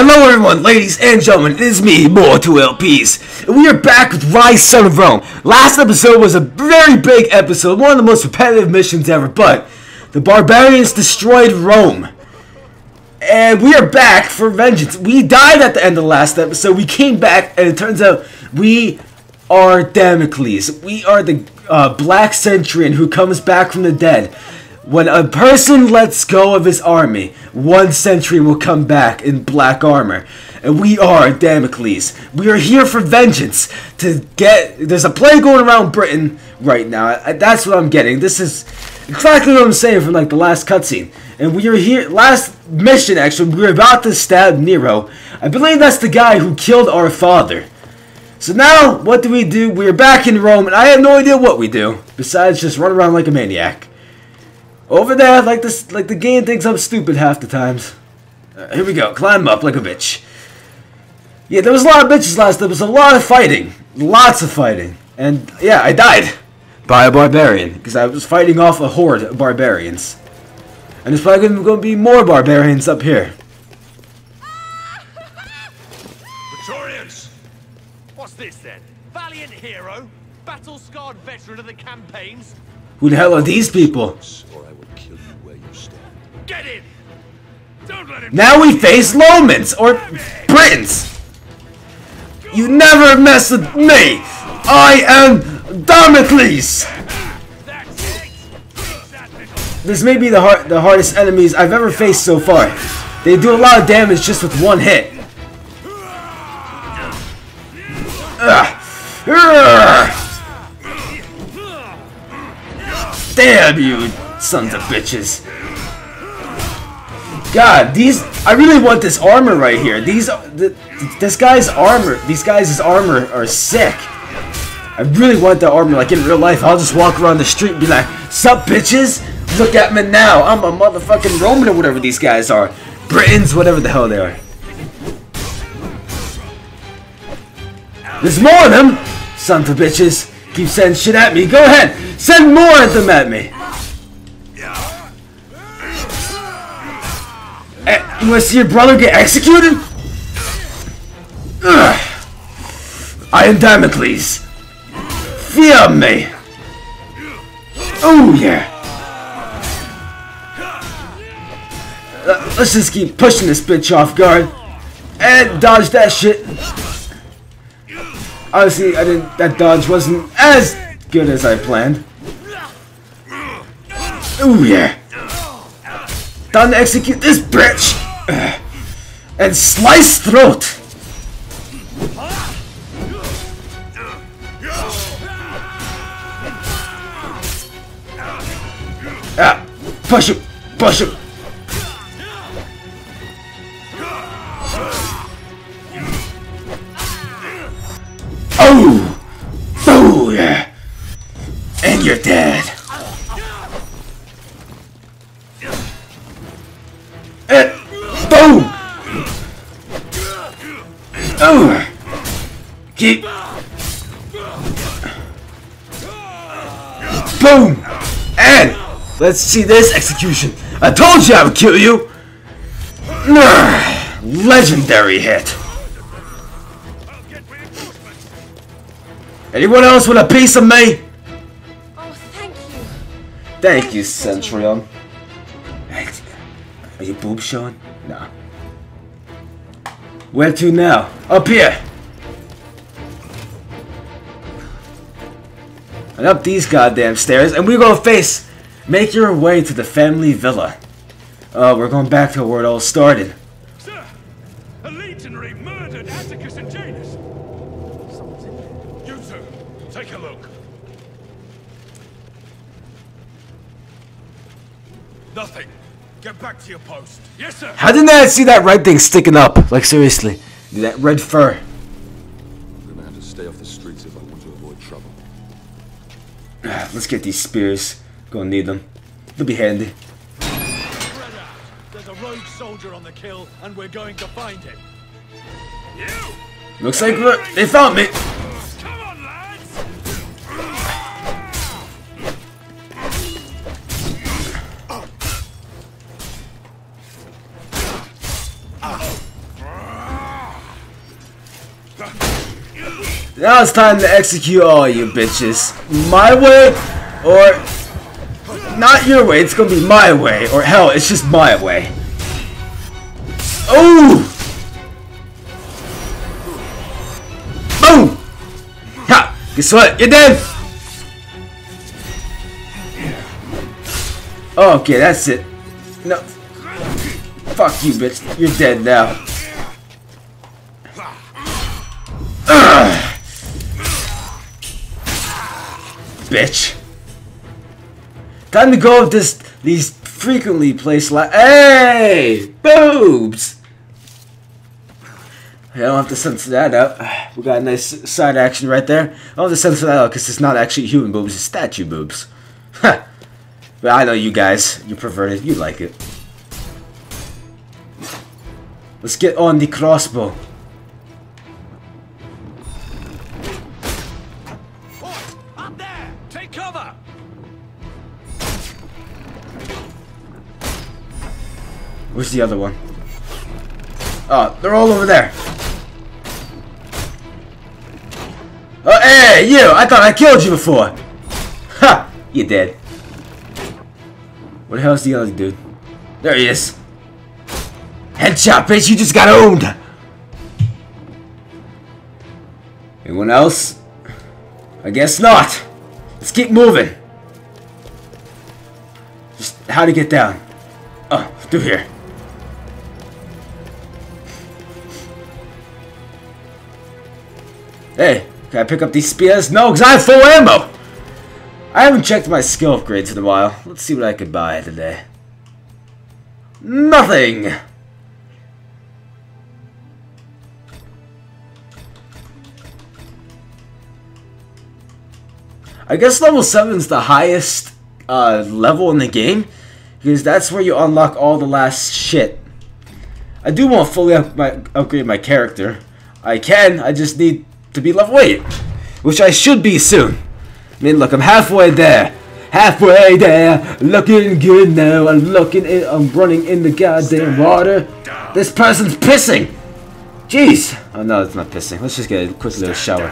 Hello everyone, ladies and gentlemen, it is me, Mortal LPs, and we are back with Ryse: Son of Rome. Last episode was a very big episode, one of the most repetitive missions ever, but the barbarians destroyed Rome. And we are back for vengeance. We died at the end of the last episode, we came back, and it turns out we are Damocles. We are the black centurion who comes back from the dead. When a person lets go of his army, one centurion will come back in black armor. And we are Damocles. We are here for vengeance. There's a plague going around Britain right now. That's what I'm getting. This is exactly what I'm saying from like the last cutscene. And we are here, last mission actually, we were about to stab Nero. I believe that's the guy who killed our father. So now, what do? We are back in Rome, and I have no idea what we do, besides just run around like a maniac. Over there, like the game thinks I'm stupid half the times. Here we go, climb up like a bitch. Yeah, there was a lot of bitches last episode, a lot of fighting. Lots of fighting. And, yeah, I died by a barbarian, because I was fighting off a horde of barbarians. And there's probably going to be more barbarians up here. Praetorians! What's this then? Valiant hero, battle-scarred veteran of the campaigns. Who the hell are these people? Get in. Don't let him. Now we face Lomans or Britons. You never mess with me. I am Damocles. This may be the hardest enemies I've ever faced so far. They do a lot of damage just with one hit. Damn you, sons of bitches. God, these, I really want this armor right here. These guys' armor are sick. I really want that armor, like in real life. I'll just walk around the street and be like, sup bitches? Look at me now. I'm a motherfucking Roman or whatever these guys are. Britons, whatever the hell they are. There's more of them, sons of bitches. Keep sending shit at me. Go ahead, send more of them at me. You want to see your brother get executed? Ugh. I am Damocles. Fear me. Oh yeah. Let's just keep pushing this bitch off guard and dodge that shit. Honestly, I didn't. That dodge wasn't as good as I planned. Oh yeah. Time to execute this bitch. And slice throat! Ah! Push him! Push him! Oh! Oh yeah! And you're dead! And boom! Oh! Keep! Boom! And let's see this execution. I told you I would kill you. Legendary hit. Anyone else with a piece of me? Oh, thank you. Thank you, Centurion. Are you boob showing? Nah. Where to now? Up here! And up these goddamn stairs, and we're gonna face... Make your way to the family villa. We're going back to where it all started. Sir! A legionary murdered Atticus and Janus! Something. You two, take a look. Nothing. Get back to your post. Yes, sir. How didn't I see that red thing sticking up? Like seriously, that red fur. I'm gonna have to stay off the streets if I want to avoid trouble. Let's get these spears. Gonna need them. They'll be handy. Spread out. There's a rogue soldier on the kill, and we're going to find him. You. Looks like they found me. Come on, lads. Now it's time to execute all you bitches. My way, or not your way, it's gonna be my way, or hell, it's just my way. Oh! Boom! Ha! Guess what? You're dead! Oh, okay, that's it. No. Fuck you, bitch. You're dead now. Ugh. Bitch. Time to go with these frequently placed hey! Boobs! I don't have to censor that out. We got a nice side action right there. I don't have to censor that out because it's not actually human boobs, it's statue boobs. Huh. But I know you guys, you perverted, you like it. Let's get on the crossbow. Up there! Take cover! Where's the other one? Oh, they're all over there. Oh, hey, you! I thought I killed you before! Ha! You're dead. What the hell is the other dude? There he is. Headshot, bitch! You just got owned! Anyone else? I guess not. Let's keep moving. Just how to get down. Oh, through here. Hey, can I pick up these spears? No, because I have full ammo! I haven't checked my skill upgrades in a while. Let's see what I can buy today. Nothing! I guess level 7 is the highest level in the game, because that's where you unlock all the last shit. I do want to fully upgrade my character. I can, I just need to be level 8, which I should be soon. I mean, look, I'm halfway there. Halfway there, looking good now. I'm looking in, I'm running in the goddamn water. This person's pissing. Jeez. Oh no, it's not pissing. Let's just get a quick little shower.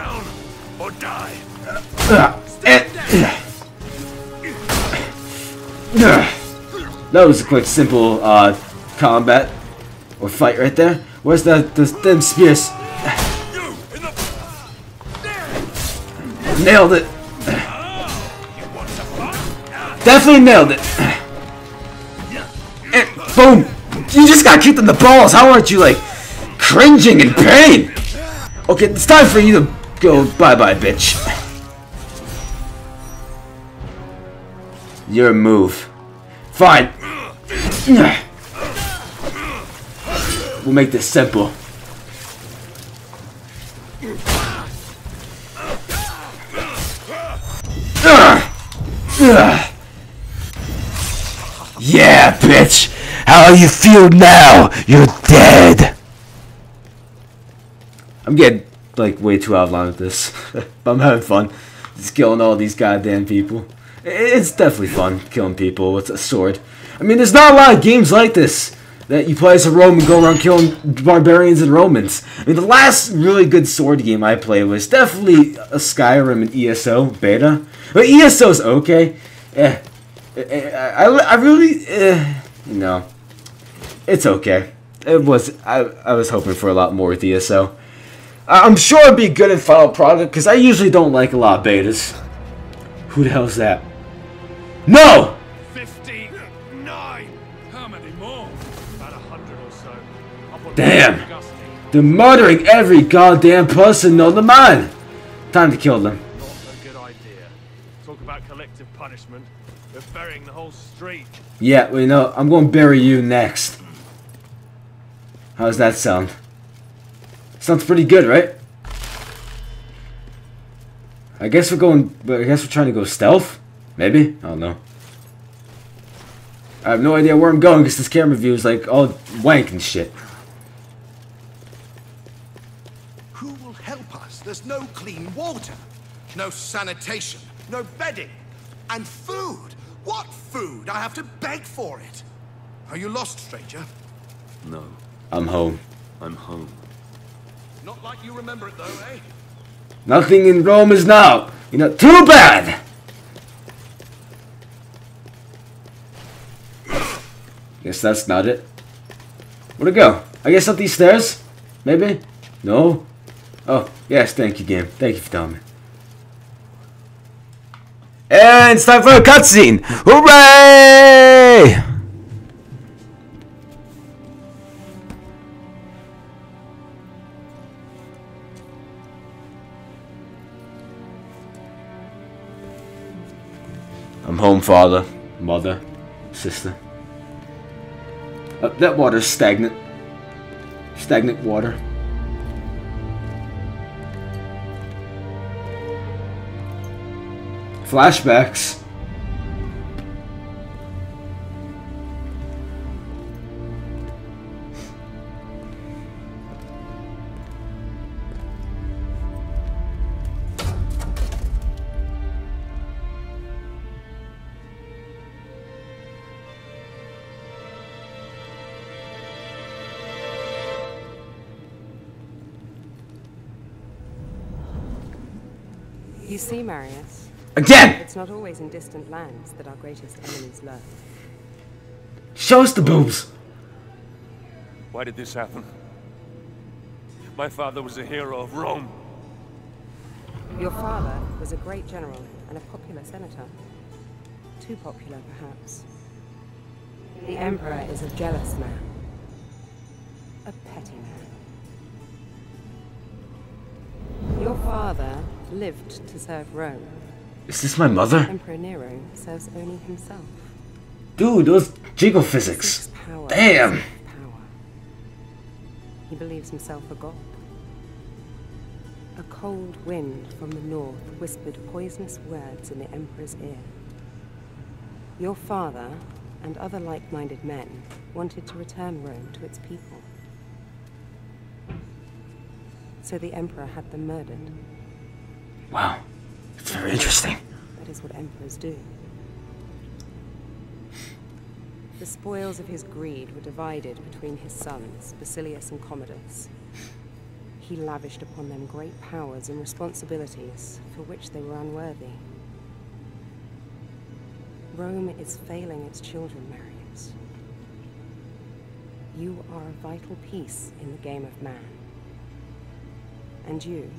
That was a quick, simple combat or fight right there. Where's the thin spears? Nailed it! Definitely nailed it! And boom! You just got kicked in the balls! How aren't you, like, cringing in pain? Okay, it's time for you to go bye-bye, bitch. Your move. Fine. We'll make this simple. Yeah, bitch! How you feel now? You're dead! I'm getting, like, way too out of line with this. But I'm having fun. Just killing all these goddamn people. It's definitely fun, killing people with a sword. I mean, there's not a lot of games like this that you play as a Roman and go around killing barbarians and Romans. I mean, the last really good sword game I played was definitely a Skyrim and ESO beta. But ESO's okay. I really... no. It's okay. It was... I was hoping for a lot more with ESO. I'm sure it'd be good in final product, because I usually don't like a lot of betas. Who the hell's that? No! Damn! They're murdering every goddamn person on the man! Time to kill them. Not a good idea. Talk about collective punishment. They're burying the whole street. Yeah, well, you know, I'm gonna bury you next. How does that sound? Sounds pretty good, right? I guess we're going, but I guess we're trying to go stealth? Maybe? I don't know. I have no idea where I'm going because this camera view is like all wank and shit. There's no clean water, no sanitation, no bedding, and food. What food? I have to beg for it. Are you lost, stranger? No. I'm home. I'm home. Not like you remember it, though, eh? Nothing in Rome is now. You know, too bad. Guess that's not it. Where'd it go? I guess up these stairs? Maybe? No? Oh, yes, thank you, game. Thank you for telling me. And it's time for a cutscene! Hooray! I'm home, father, mother, sister. That water's stagnant. Stagnant water. Flashbacks. You see, Marius. Again! It's not always in distant lands that our greatest enemies lurk. Show us the boobs! Why did this happen? My father was a hero of Rome. Your father was a great general and a popular senator. Too popular, perhaps. The Emperor is a jealous man. A petty man. Your father lived to serve Rome. Is this my mother? Emperor Nero serves only himself. Dude, those jiggle physics. Power. Damn. Power. He believes himself a god. A cold wind from the north whispered poisonous words in the Emperor's ear. Your father and other like-minded men wanted to return Rome to its people. So the Emperor had them murdered. Wow. It's very interesting. That is what emperors do. The spoils of his greed were divided between his sons, Basilius and Commodus. He lavished upon them great powers and responsibilities for which they were unworthy. Rome is failing its children, Marius. You are a vital piece in the game of man. And you,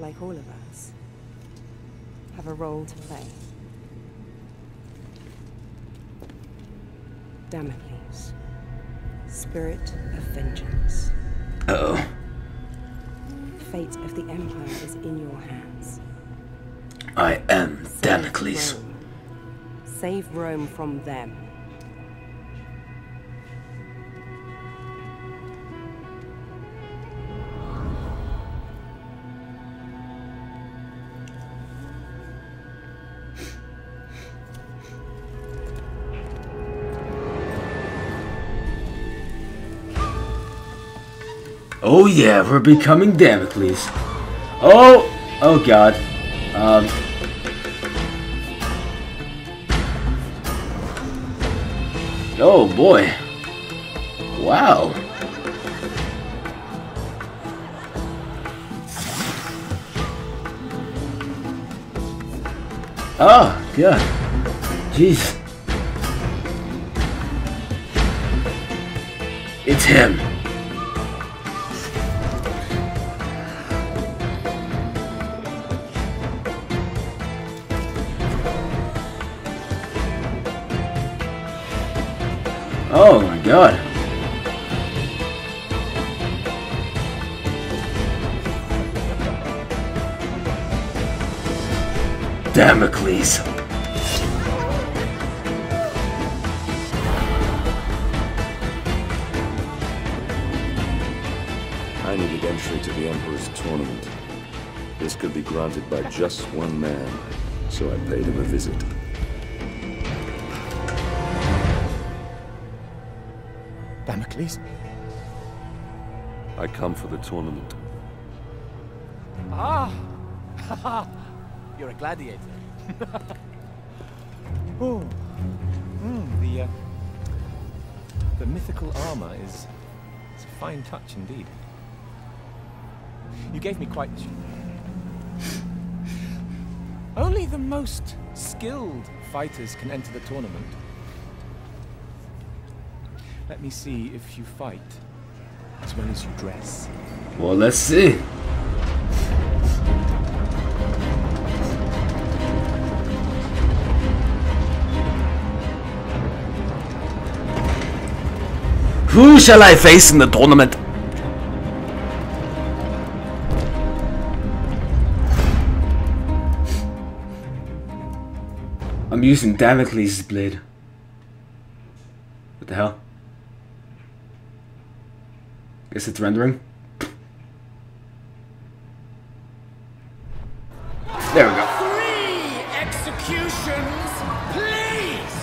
like all of us, have a role to play. Damocles, spirit of vengeance. Uh-oh. The fate of the Empire is in your hands. I am Damocles. Save Rome from them. Oh yeah, we're becoming Damocles. Oh! Oh god. Oh boy. Wow. Oh god. Jeez. It's him. Oh my god. Damocles. I needed entry to the Emperor's tournament. This could be granted by just one man, so I paid him a visit. Damocles? I come for the tournament. Ah! You're a gladiator. Oh, the mythical armor is a fine touch indeed. You gave me quite. Only the most skilled fighters can enter the tournament. Let me see if you fight as well as you dress. Well, let's see. Who shall I face in the tournament? I'm using Damocles' blade. What the hell? Guess it's rendering. There we go. 3 executions, please!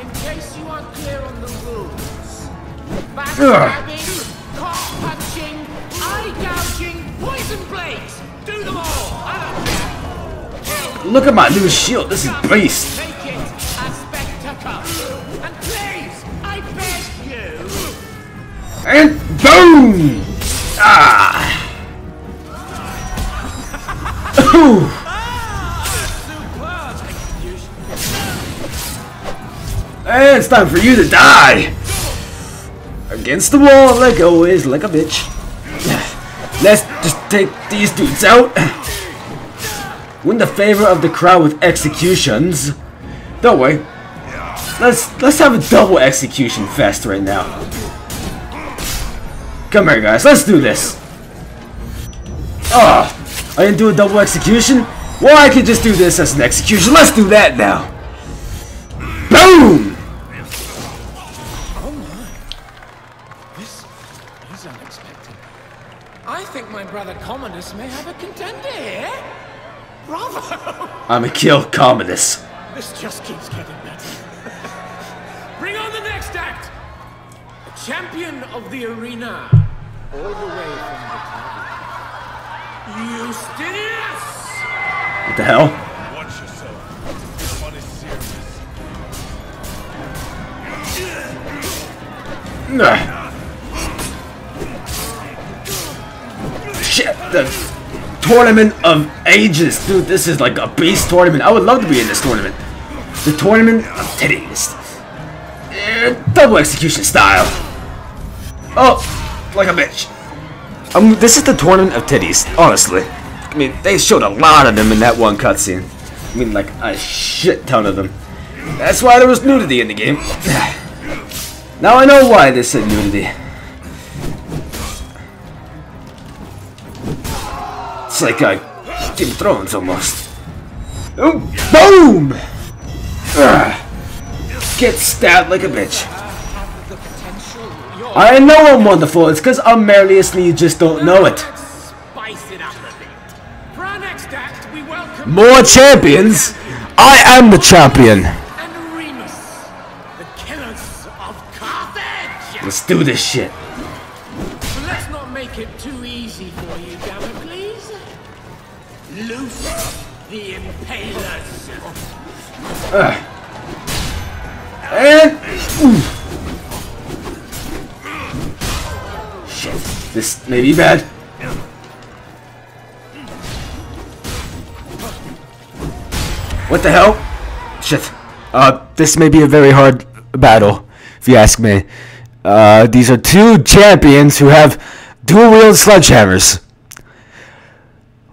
In case you aren't clear on the rules. Backstabbing, cock punching, eye gouging, poison blades. Do them all. Look at my new shield, this is beast. Take it, and please, I beg you. And boom! Ah! Ooh. And it's time for you to die! Against the wall, like always, like a bitch. Let's just take these dudes out. Win the favor of the crowd with executions. Don't worry. Let's have a double execution fest right now. Come here, guys. Let's do this. Oh, I didn't do a double execution? Well, I could just do this as an execution. Let's do that now. Boom! Oh my. This is unexpected. I think my brother Commodus may have a contender here. Bravo! I'm a kill Commodus. This just keeps getting better. Bring on the next act! A champion of the arena, all the way from the top. Eustidious! What the hell? Watch yourself. This one is serious. Shit! The Tournament of Ages, dude. This is like a beast tournament. I would love to be in this tournament. The tournament of titties. Double execution style. Oh, like a bitch. This is the tournament of titties. Honestly, I mean, they showed a lot of them in that one cutscene. I mean, like a shit ton of them. That's why there was nudity in the game. Now I know why they said nudity. It's like a Game of Thrones almost. Oh, boom! Get stabbed like a bitch. I know I'm wonderful. It's because I'm Marius and you just don't know it. More champions. I am the champion. Let's do this shit. Let's not make it too easy for you, Damocles. Loose the impalers. And ooh. Shit, this may be bad. What the hell? Shit. This may be a very hard battle, if you ask me. These are two champions who have dual-wielded sledgehammers.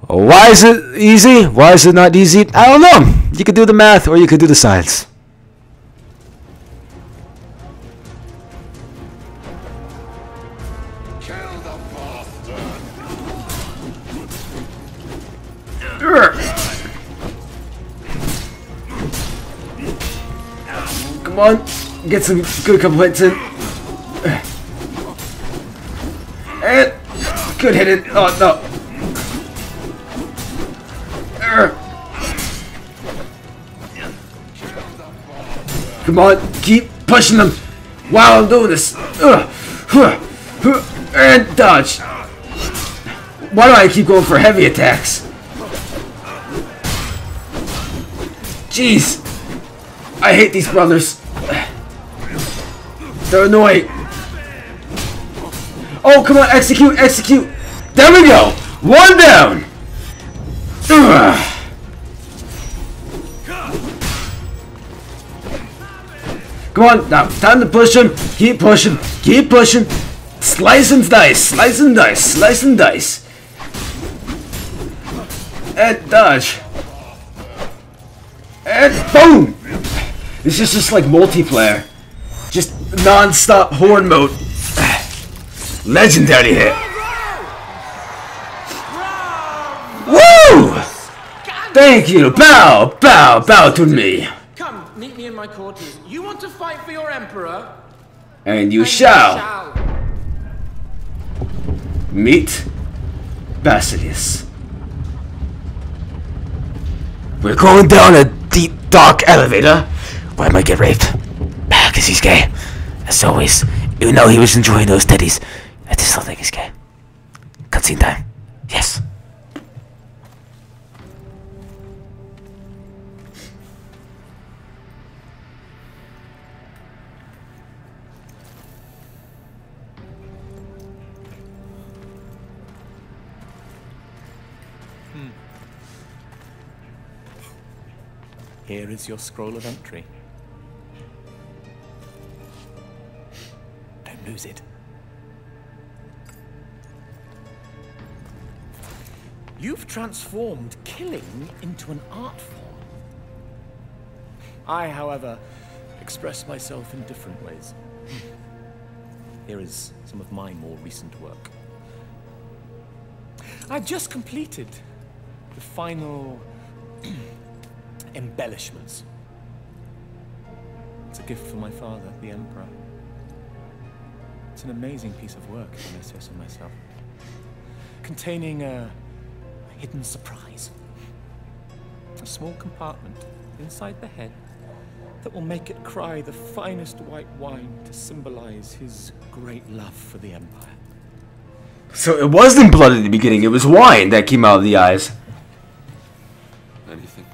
Why is it easy? Why is it not easy? I don't know. You could do the math or you could do the science. Kill the bastard. Come on. Get some good couple hits in. And good hit in. Oh, no. Come on, keep pushing them while I'm doing this. And dodge. Why do I keep going for heavy attacks? Jeez. I hate these brothers. They're annoying. Oh, come on, execute, execute. There we go. One down. Come on, now, time to push him. Keep pushing, keep pushing. Slice and dice, slice and dice, slice and dice. And dodge. And boom! This is just like multiplayer. Just non-stop horn mode. Legendary hit. Woo! Thank you. Bow, bow, bow to me. Come, meet me in my quarters. You want to fight for your emperor? And you shall. Meet Basilius. We're going down a deep, dark elevator where I might get raped. Because he's gay. As always, even though he was enjoying those titties, I just don't think he's gay. Cutscene time. Yes. Here is your scroll of entry. Don't lose it. You've transformed killing into an art form. I, however, express myself in different ways. Here is some of my more recent work. I've just completed the final embellishments. It's a gift from my father, the Emperor. It's an amazing piece of work, if I may say so myself. Containing a hidden surprise. A small compartment inside the head that will make it cry the finest white wine to symbolize his great love for the Empire. So it wasn't blood in the beginning, it was wine that came out of the eyes. Anything?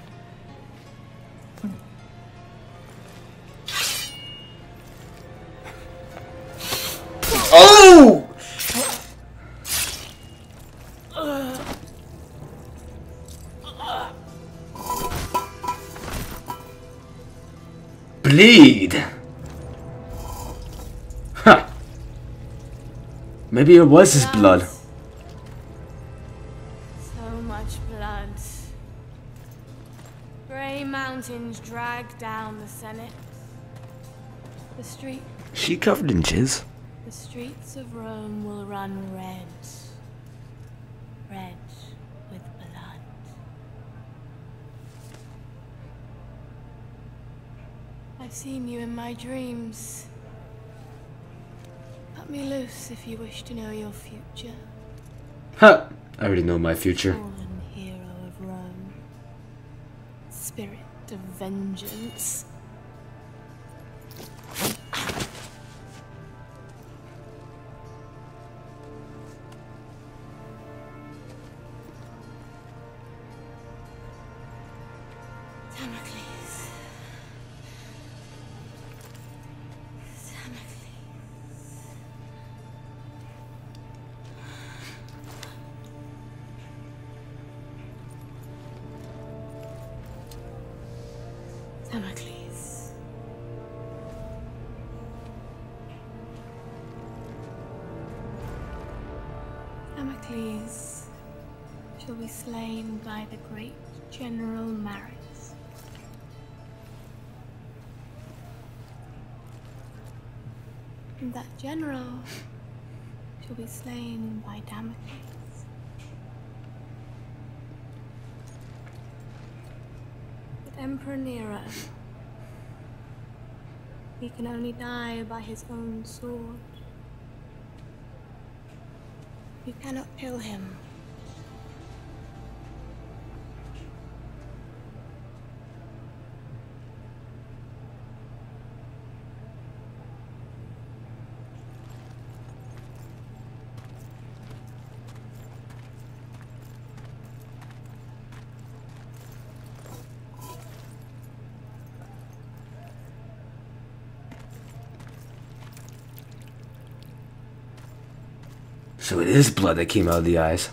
Oh! Bleed. Huh. Maybe it was his blood. So much blood. Grey mountains drag down the Senate. The street. She covered in jizz. The streets of Rome will run red, red with blood. I've seen you in my dreams. Cut me loose if you wish to know your future. Ha! I already know my future. Fallen hero of Rome, spirit of vengeance. Damocles. Damocles. Damocles. Damocles shall be slain by the great General Marius. And that general shall be slain by Damocles. But Emperor Nero, he can only die by his own sword. You cannot kill him. So it is blood that came out of the eyes.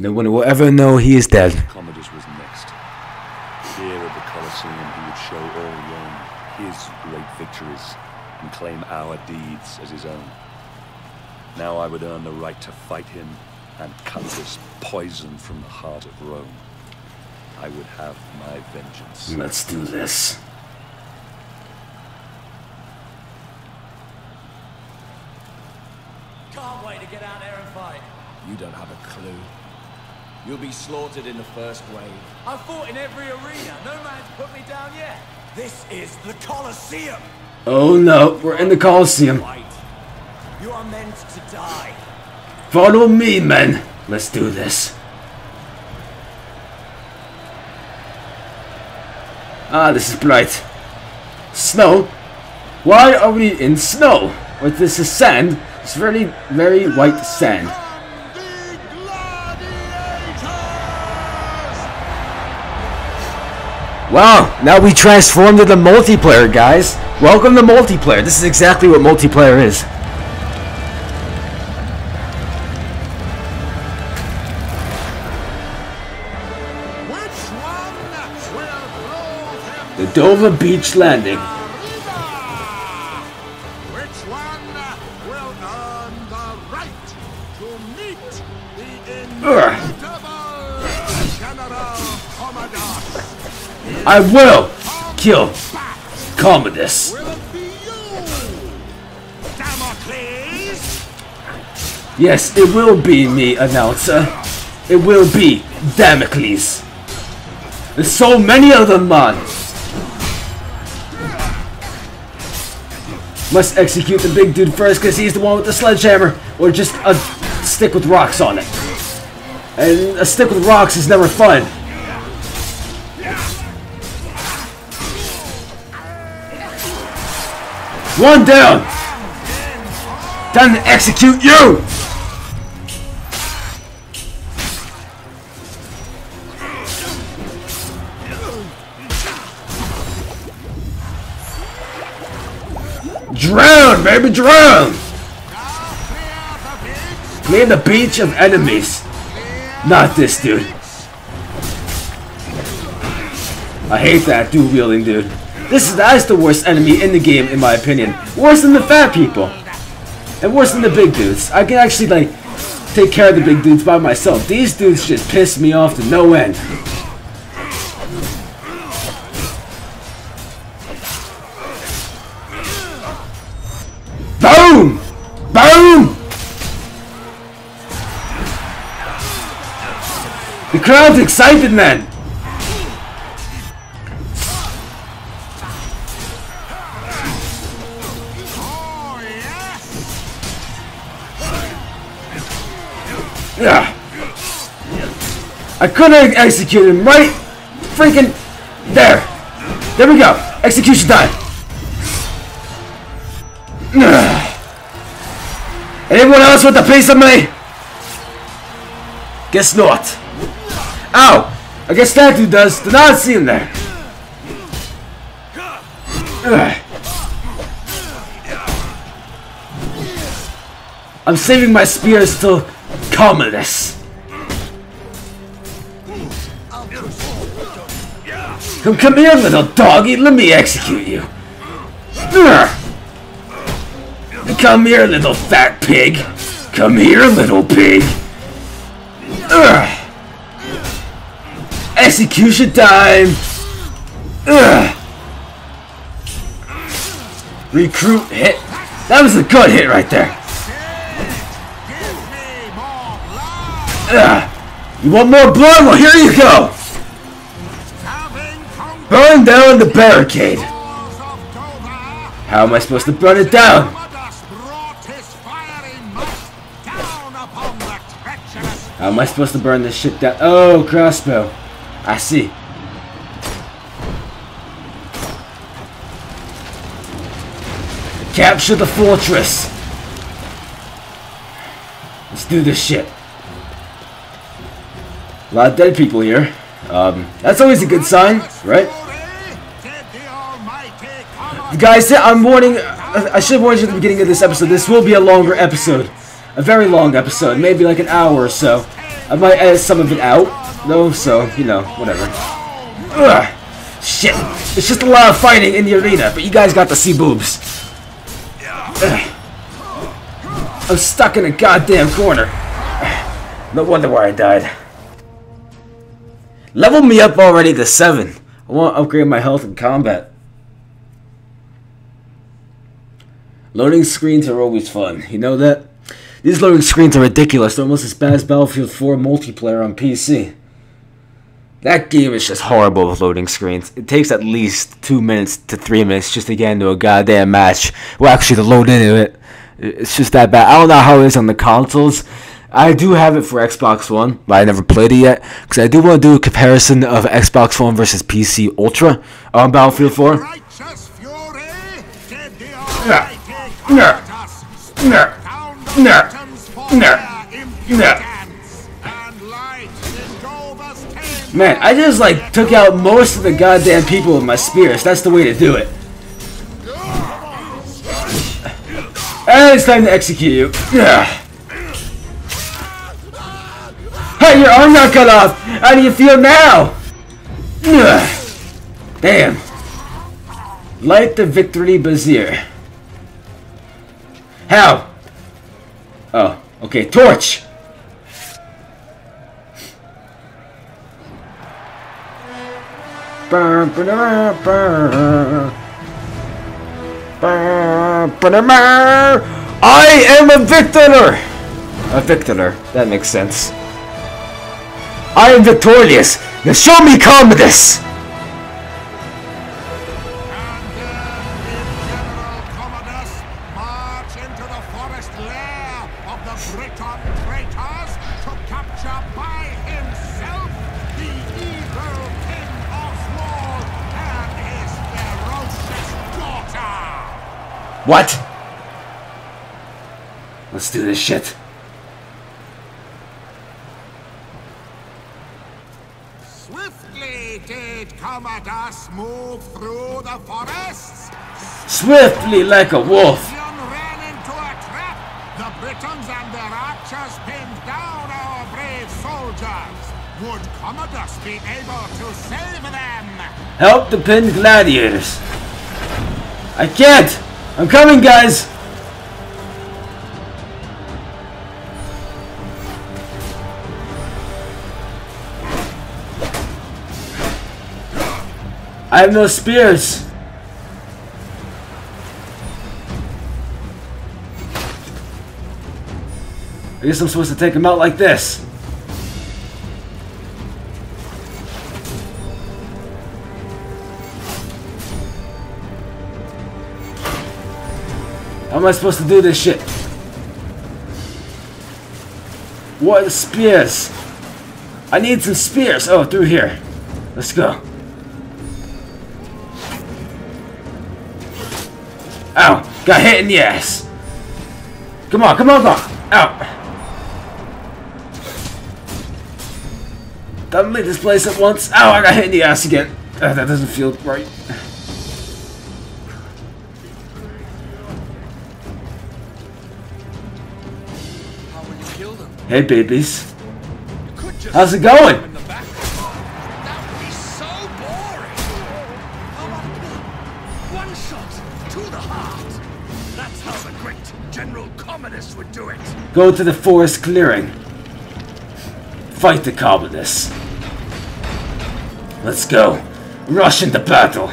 No one will ever know he is dead. Commodus was next. Here at the Coliseum, he would show all Rome his great victories and claim our deeds as his own. Now I would earn the right to fight him and cut this poison from the heart of Rome. I would have my vengeance. Let's do this. Can't wait to get out there and fight. You don't have a clue. You'll be slaughtered in the first wave. I've fought in every arena. No man's put me down yet. This is the Coliseum. Oh no, we're in the Coliseum. You are meant to die. Follow me, men. Let's do this. Ah, this is bright. Snow? Why are we in snow? Well, this is sand. It's very, very white sand. Wow, now we transformed into multiplayer, guys. Welcome to multiplayer. This is exactly what multiplayer is. The Dover Beach Landing. Which one will earn the right to meet the inevitable General Commodus? I will kill Commodus. Will it be you, Damocles? Yes, it will be me, announcer. It will be Damocles. There's so many of them, man. Must execute the big dude first because he's the one with the sledgehammer, or just a stick with rocks on it. And a stick with rocks is never fun. One down! Time to execute you! Drown, baby, drown! Clear the beach of enemies. Not this dude. I hate that dual wielding dude. That's the worst enemy in the game, in my opinion. Worse than the fat people, and worse than the big dudes. I can actually like take care of the big dudes by myself. These dudes just piss me off to no end. Boom! Boom! The crowd's excited, man! Oh, yes. Yeah. I could have executed him right freaking there! There we go! Execution time! Anyone else want a piece of me? Guess not. Ow! I guess that dude does. Did not see him there. I'm saving my spears till Commodus. Come here, little doggy. Let me execute you. Come here, little fat pig. Come here, little pig. Ugh. Execution time. Ugh. Recruit hit. That was a good hit right there. Ugh. You want more blood? Well, here you go. Burn down the barricade. How am I supposed to burn it down? How am I supposed to burn this shit down? Oh, crossbow. I see. Capture the fortress. Let's do this shit. A lot of dead people here. That's always a good sign, right? Guys, I'm warning. I should have warned you at the beginning of this episode. This will be a longer episode. A very long episode, maybe like an hour or so. I might edit some of it out, though, so, you know, whatever. Ugh. Shit! It's just a lot of fighting in the arena, but you guys got to see boobs. Ugh. I'm stuck in a goddamn corner. No wonder why I died. Level me up already to 7. I want to upgrade my health in combat. Loading screens are always fun, you know that? These loading screens are ridiculous. They're almost as bad as Battlefield 4 multiplayer on PC. That game is just horrible with loading screens. It takes at least 2 minutes to 3 minutes just to get into a goddamn match. Well, actually, to load into it. It's just that bad. I don't know how it is on the consoles. I do have it for Xbox One, but I never played it yet. Because I do want to do a comparison of Xbox One versus PC Ultra on Battlefield 4. Man, I just like took out most of the goddamn people with my spears. That's the way to do it. And it's time to execute you. Hey, your arm got cut off! How do you feel now? Damn. Light the victory brazier. How? Oh, okay. Torch! I am a victor! A victor. That makes sense. I am victorious! Now show me Commodus! What? Let's do this shit. Swiftly did Commodus move through the forests. Swiftly like a wolf. Ran into a trap. The Britons and their archers pinned down our brave soldiers. Would Commodus be able to save them? Help the pinned gladiators. I can't. I'm coming, guys! I have no spears! I guess I'm supposed to take him out like this. How am I supposed to do this shit? What are the spears? I need some spears. Oh, through here. Let's go. Ow! Got hit in the ass. Come on, come on, come on. Ow! Don't leave this place at once. Ow! I got hit in the ass again. Oh, that doesn't feel right. Hey, babies. How's it going? Go to the forest clearing. Fight the Commodus. Let's go. Rush into battle.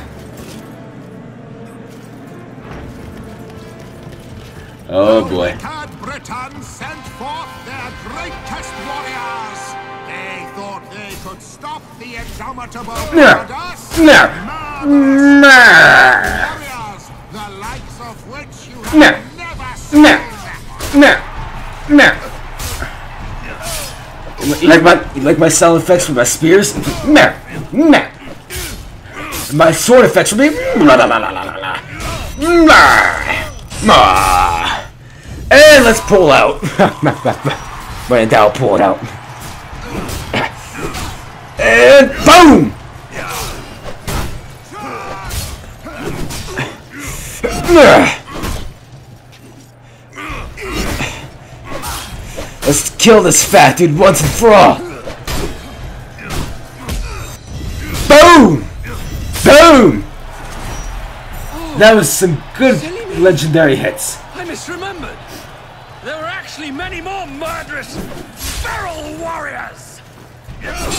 Oh boy. Sent forth their greatest warriors. They thought they could stop the indomitable Commodus. Warriors, the likes of which you have never seen. You like my sound effects with my spears? My sword effects with me? And let's pull out. When in doubt, pull it out. And boom! Let's kill this fat dude once and for all. Boom! Boom! That was some good legendary hits. I misremembered. There were actually many more murderous, feral warriors.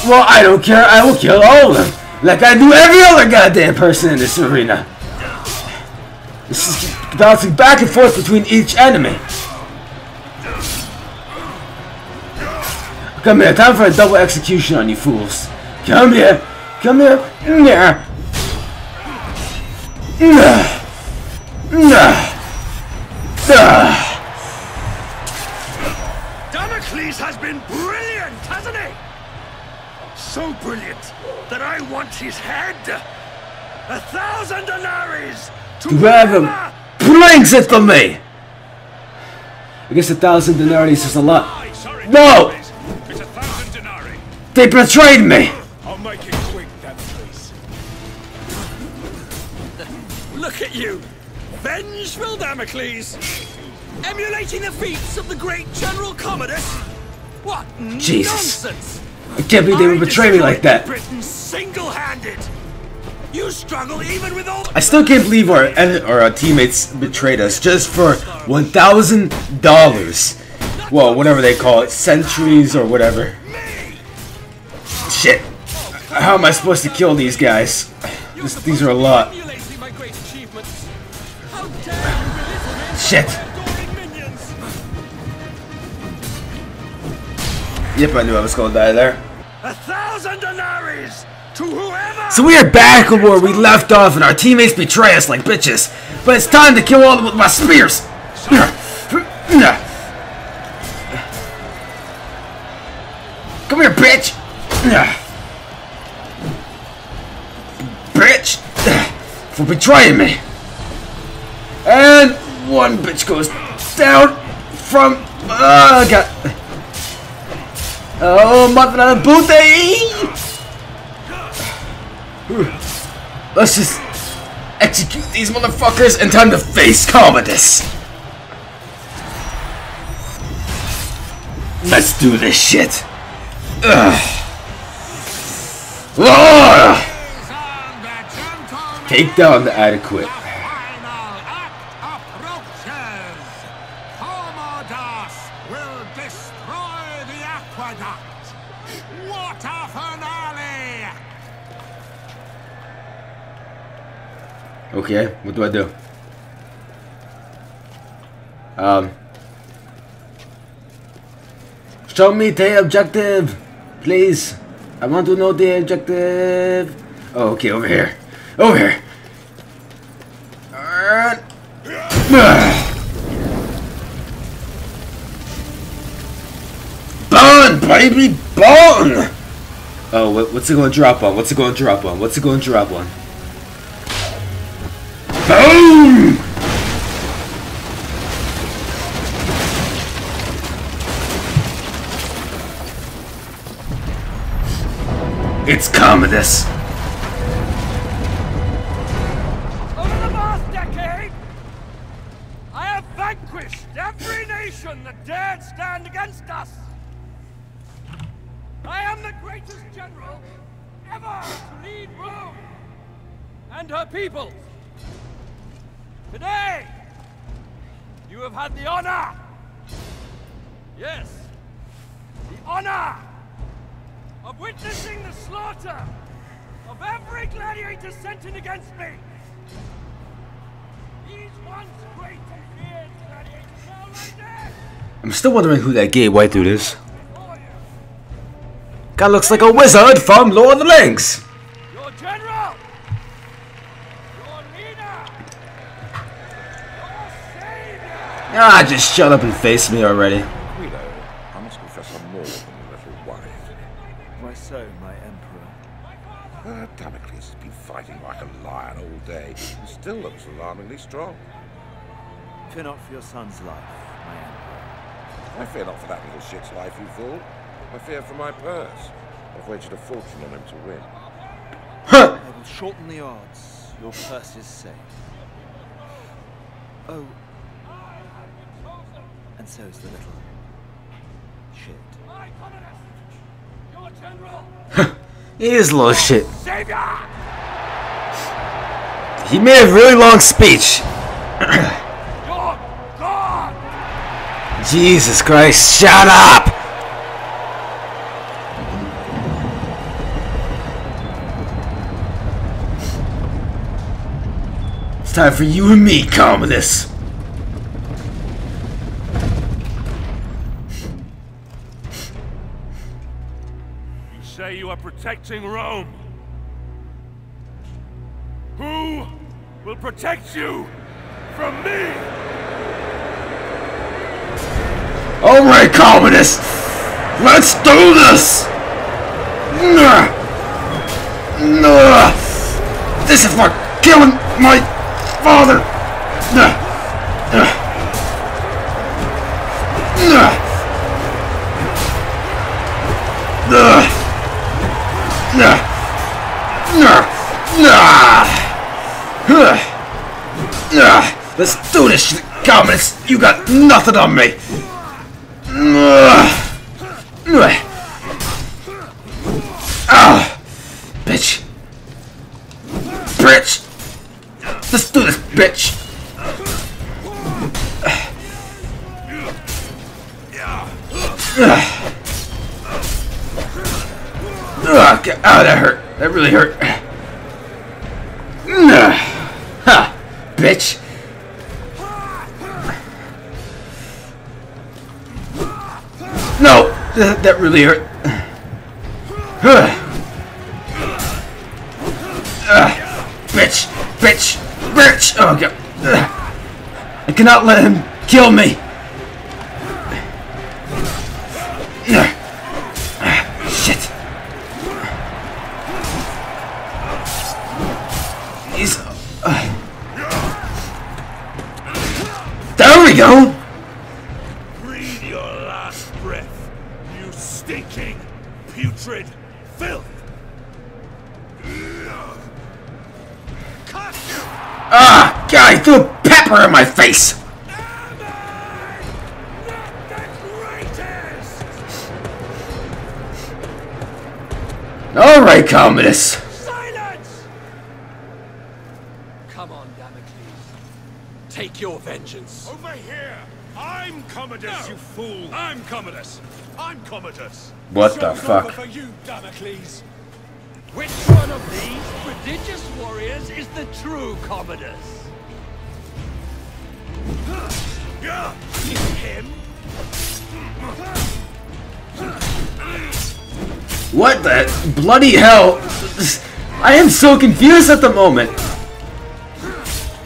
Well, I don't care. I will kill all of them, like I do every other goddamn person in this arena. This is bouncing back and forth between each enemy. Come here, time for a double execution on you fools. Come here, come here, yeah. Damocles has been brilliant, hasn't he? So brilliant that I want his head. 1,000 denaries to whoever brings it to me. I guess 1,000 denaries is a lot. No! It's 1,000 denarii. They betrayed me. I'll make it quick, that place. Look at you, vengeful Damocles, emulating the feats of the great General Commodus. What Jesus. Nonsense! I can't believe they would betray me like that. Britain single-handed. You struggle even with all. I still can't believe our teammates betrayed us just for $1,000. Well, whatever they call it, centuries or whatever. Shit! How am I supposed to kill these guys? These are a lot. Shit! Yep, I knew I was gonna die there. 1,000 denarii to whoever. So we are back where we left off, and our teammates betray us like bitches. But it's time to kill all of them with my spears. Come here, bitch! Bitch! For betraying me! And one bitch goes down from... God. Oh, mother of booty! Let's just execute these motherfuckers in time to face Commodus! Let's do this shit! Take down the adequate. Commodus will destroy the aqueduct. What a finale! Okay, what do I do? Show me the objective. Please, I want to know the objective. Oh, okay, over here. Over here. Alright. Bone, baby, bone! Oh, what's it gonna drop on? What's it gonna drop on? What's it gonna drop on? Boom! It's Commodus. Over the past decade, I have vanquished every nation that dared stand against us. I am the greatest general ever to lead Rome and her people. Today, you have had the honor, yes, the honor of witnessing the slaughter of every gladiator sent in against me. These once great and feared gladiators now lie dead. I'm still wondering who that gay white dude is. Guy looks like a wizard from Lord of the Rings. Your general, your leader, your savior. Ah, just shut up and face me already. So, my emperor. Damocles has been fighting like a lion all day. He still looks alarmingly strong. Fear not for your son's life, my emperor. I fear not for that little shit's life, you fool. I fear for my purse. I've wagered a fortune on him to win. Huh. I will shorten the odds. Your purse is safe. Oh. And so is the little. shit. It is a little shit. He made a really long speech. Jesus Christ, shut up! It's time for you and me, Commodus. You say you are protecting Rome. Who will protect you from me? Alright, Commodus! Let's do this! This is for killing my father! Let's do this, Commodus! You got nothing on me! Bitch. Bitch. Let's do this, bitch. Get out of that hurt. That really hurt. Ha, bitch. No, that really hurt. Bitch, bitch, bitch! Oh god, I cannot let him kill me. Shit! He's. There we go. I threw pepper in my face! Alright, Commodus! Silence! Come on, Damocles. Take your vengeance. Over here! I'm Commodus, no. You fool! I'm Commodus! I'm Commodus! What the fuck? For you, Damocles. Which one of these prodigious warriors is the true Commodus? What the bloody hell? I am so confused at the moment.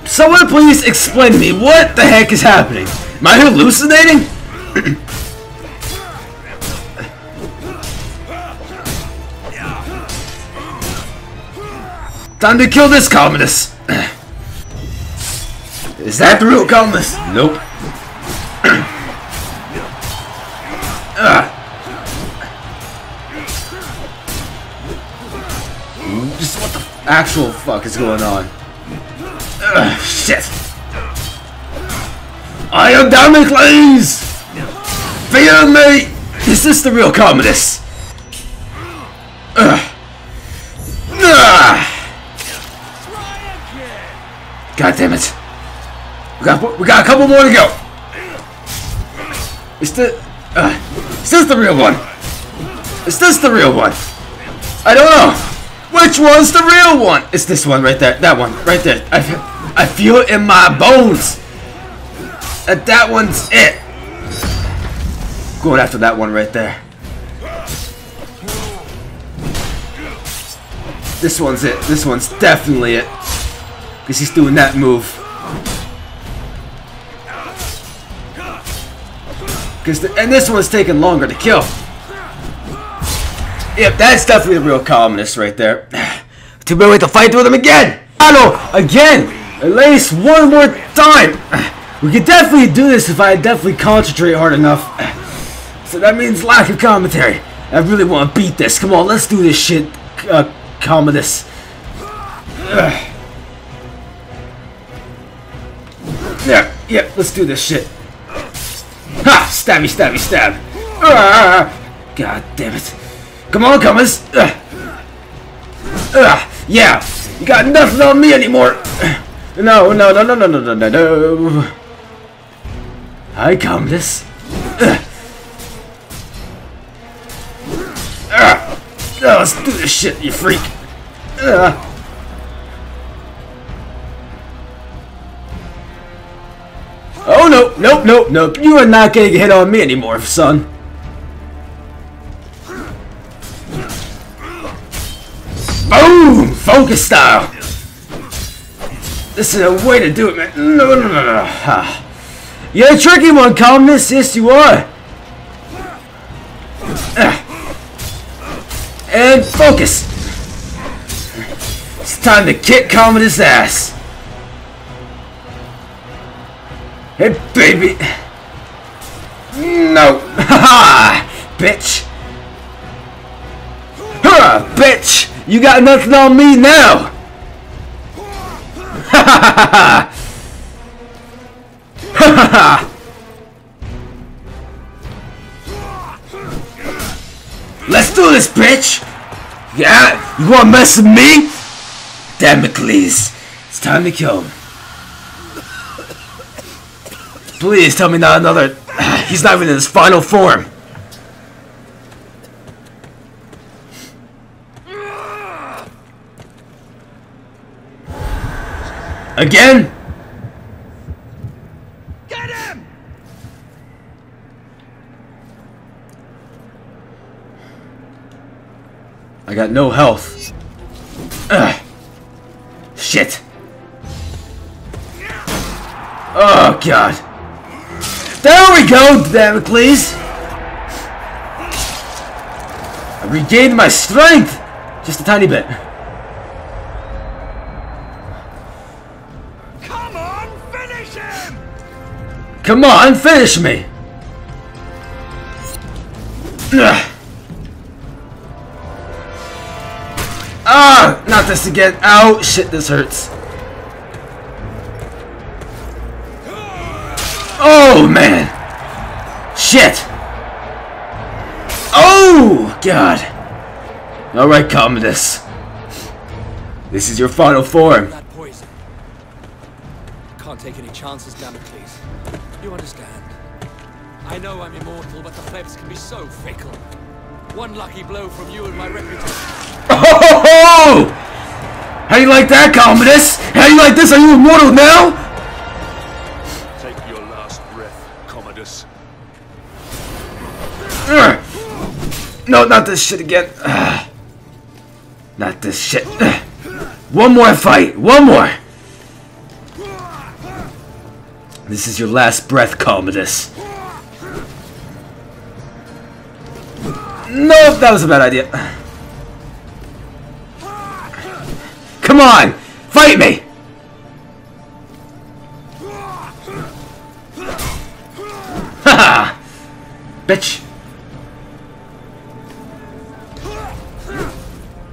Someone please explain to me what the heck is happening. Am I hallucinating? Time to kill this Commodus. Is that the real Commodus? Nope. Just what the actual fuck is going on? Shit! I am Damocles! Fear me! Is this the real Commodus? God damn it! We got a couple more to go. Is this the real one? Is this the real one? I don't know. Which one's the real one? It's this one right there. That one right there. I feel it in my bones. That one's it. Going after that one right there. This one's it. This one's definitely it. Cause he's doing that move. And this one's taking longer to kill. Yep, that's definitely the real Commodus right there. Too bad we have to fight with him again! Battle! Again! At least one more time! We could definitely do this if I definitely concentrate hard enough. So that means lack of commentary. I really want to beat this. Come on, let's do this shit, Commodus. Yep, let's do this shit. Ha! Stabby, stabby, stab. God damn it. Come on, Cummins. Yeah, you got nothing on me anymore. No. Hi, Commodus. Let's do this shit, you freak. Oh, no, nope, nope, nope. You are not getting a hit on me anymore, son. Boom! Focus style. This is a way to do it, man. No. You're a tricky one, Commodus. Yes, you are. And focus. It's time to kick Commodus' ass. Hey, baby. No. Ha ha, bitch. Ha, bitch. You got nothing on me now. Ha ha ha ha. Ha ha ha. Let's do this, bitch! Yeah, you wanna mess with me? Damocles, it's time to kill him. Please tell me not another. He's not even in his final form. Again? I got no health. Ugh. Shit. Oh, God. There we go, Damocles. I regained my strength. Just a tiny bit. Come on, finish him. Come on, finish me. Ugh. Ah! Not this again! Ow! Shit, this hurts. Oh, man! Shit! Oh! God! Alright, Commodus. This is your final form. That poison. Can't take any chances, Damocles. You understand? I know I'm immortal, but the plebs can be so fickle. One lucky blow from you and my reputation. Oh! How do you like that, Commodus? How do you like this? Are you immortal now? Take your last breath, Commodus. No, not this shit again. Not this shit. One more fight. One more. This is your last breath, Commodus. Nope, that was a bad idea. Come on! Fight me! Haha! Bitch!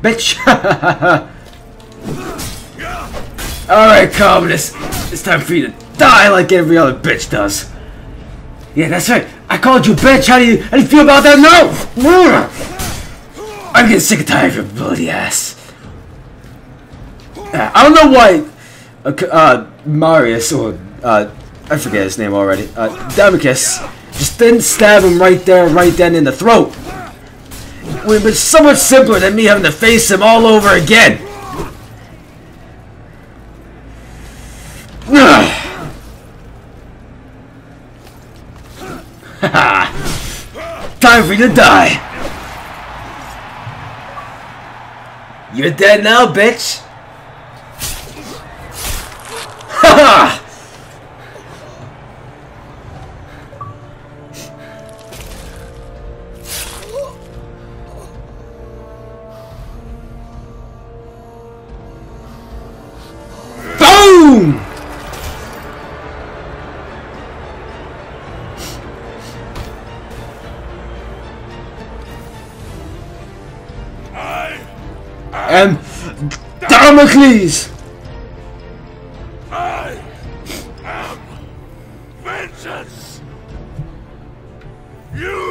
Bitch! Alright, Commodus. It's time for you to die like every other bitch does. Yeah, that's right. I called you bitch. How do you feel about that? No! I'm getting sick and tired of your bloody ass. I don't know why Marius, or I forget his name already, Damocles, just didn't stab him right there, right then in the throat. It would have been so much simpler than me having to face him all over again. Time for you to die. You're dead now, bitch. Boom! I am Damocles. You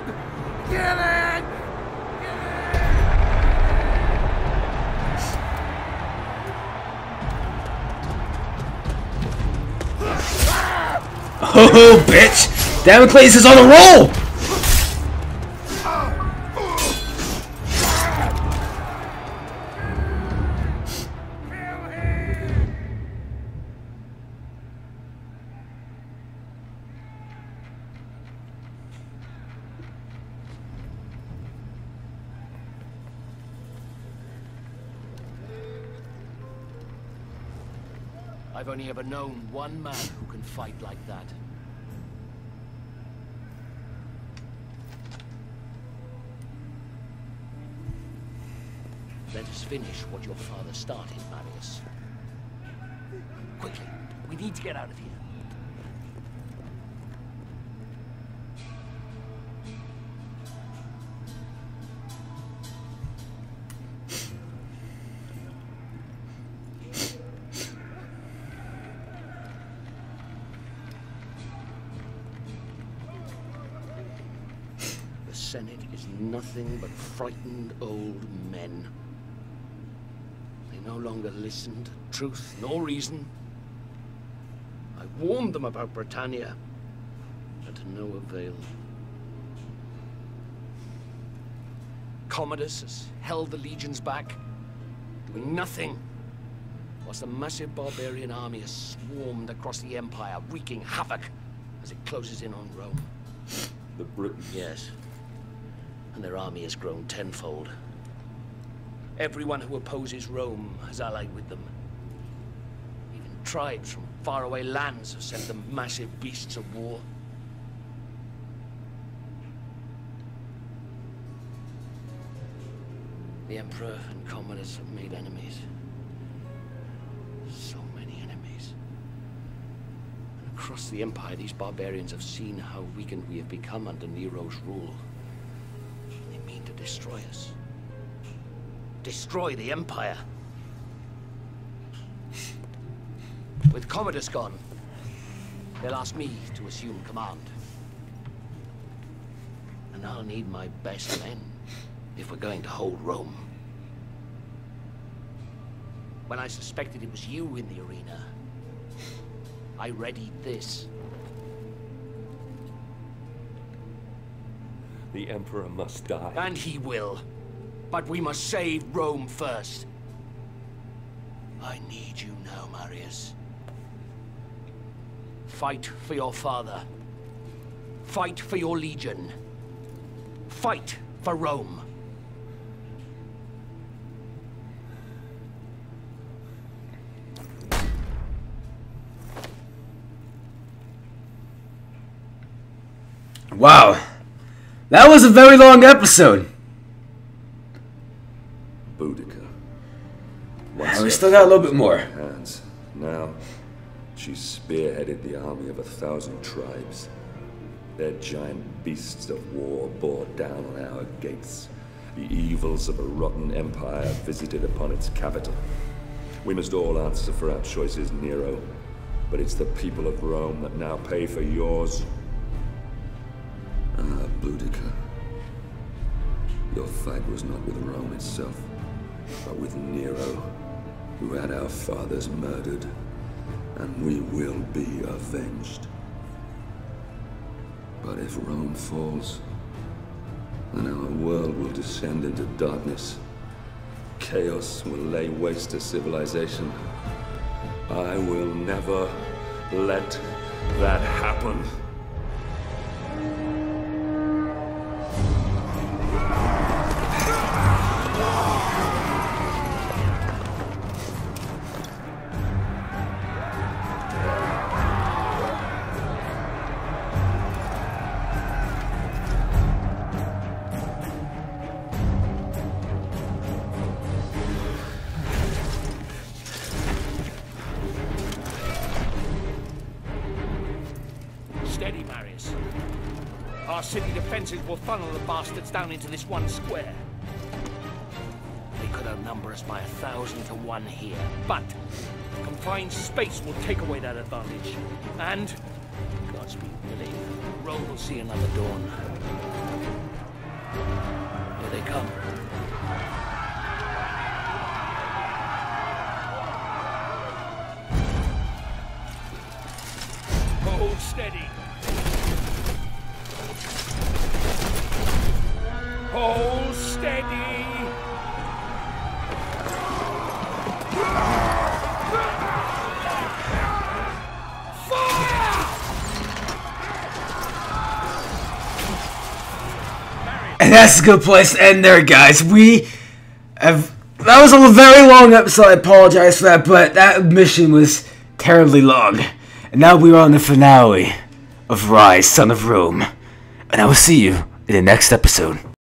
it! Get it! Oh, bitch! Damocles is on a roll! I've only ever known one man who can fight like that. Let us finish what your father started, Marius. Quickly, we need to get out of here. Senate is nothing but frightened old men. They no longer listen to truth nor reason. I warned them about Britannia, but to no avail. Commodus has held the legions back, doing nothing, whilst a massive barbarian army has swarmed across the empire, wreaking havoc as it closes in on Rome. The Britons? Yes. And their army has grown tenfold. Everyone who opposes Rome has allied with them. Even tribes from faraway lands have sent them massive beasts of war. The Emperor and Commodus have made enemies. So many enemies. And across the Empire, these barbarians have seen how weakened we have become under Nero's rule. Destroy us. Destroy the Empire. With Commodus gone, they'll ask me to assume command. And I'll need my best men if we're going to hold Rome. When I suspected it was you in the arena, I readied this. The Emperor must die. And he will. But we must save Rome first. I need you now, Marius. Fight for your father. Fight for your legion. Fight for Rome. Wow. That was a very long episode. Boudicca. We still got a little bit more. Hands. Now, she spearheaded the army of 1,000 tribes. Their giant beasts of war bore down on our gates. The evils of a rotten empire visited upon its capital. We must all answer for our choices, Nero. But it's the people of Rome that now pay for yours. Ah, Boudicca. Your fight was not with Rome itself, but with Nero, who had our fathers murdered, and we will be avenged. But if Rome falls, then our world will descend into darkness. Chaos will lay waste to civilization. I will never let that happen. Steady, Marius. Our city defenses will funnel the bastards down into this one square. They could outnumber us by 1,000 to 1 here, but confined space will take away that advantage. And, Godspeed, Billy, Rome will see another dawn. Here they come. Hold steady. Hold steady. And that's a good place to end there, guys. That was a very long episode, I apologize for that, but that mission was terribly long. And now we are on the finale of Ryse: Son of Rome. And I will see you in the next episode.